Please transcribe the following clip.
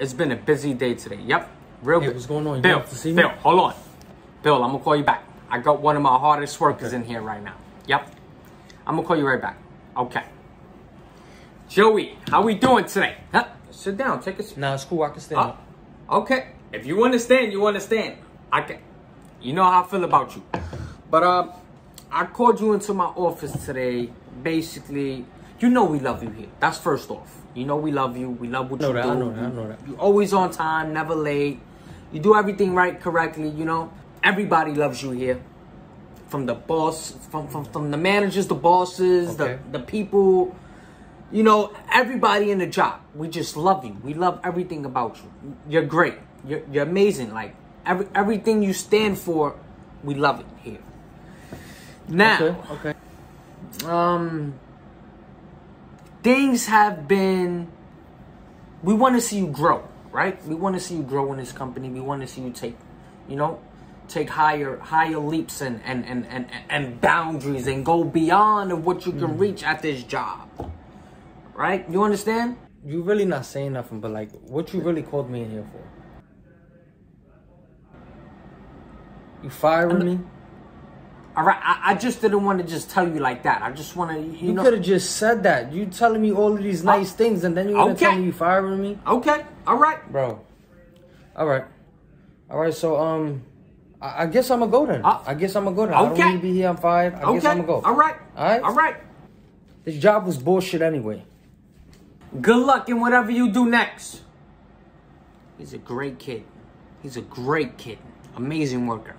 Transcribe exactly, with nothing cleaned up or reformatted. It's been a busy day today. Yep. Real hey, what's going on? You Bill, to see Bill, me? hold on. Bill, I'm going to call you back. I got one of my hardest workers okay. in here right now. Yep. I'm going to call you right back. Okay. Joey, how we doing today? Huh? Sit down. Take a seat. Nah, it's cool. I can stand uh, up. Okay. If you understand, you understand. I can. You know how I feel about you. But uh, I called you into my office today. Basically, you know we love you here. That's first off. You know we love you. We love what you do. I know that. I know that. You're always on time, never late. You do everything right, correctly. You know, everybody loves you here. From the boss, from from, from the managers, the bosses, okay. the the people. You know, everybody in the job. We just love you. We love everything about you. You're great. You're you're amazing. Like every everything you stand for, we love it here. Now, okay. okay. Um, things have been. We want to see you grow, right? We want to see you grow in this company. We want to see you take, you know, take higher higher leaps and and and and and boundaries and go beyond of what you can mm. reach at this job, right? You understand? You're really not saying nothing, but like, what you really called me in here for? You firing me? All right, I, I just didn't want to just tell you like that. I just want to, you, you know. You could have just said that. You telling me all of these nice uh, things, and then you're going to okay. tell me you firing me? Okay, all right. Bro, all right. All right, so um, I, I guess I'm going to go then. Uh, I guess I'm going to go then. Okay. I don't need really to be here. I'm fired. I okay. guess I'm going to go. All right. All right? All right. This job was bullshit anyway. Good luck in whatever you do next. He's a great kid. He's a great kid. Amazing worker.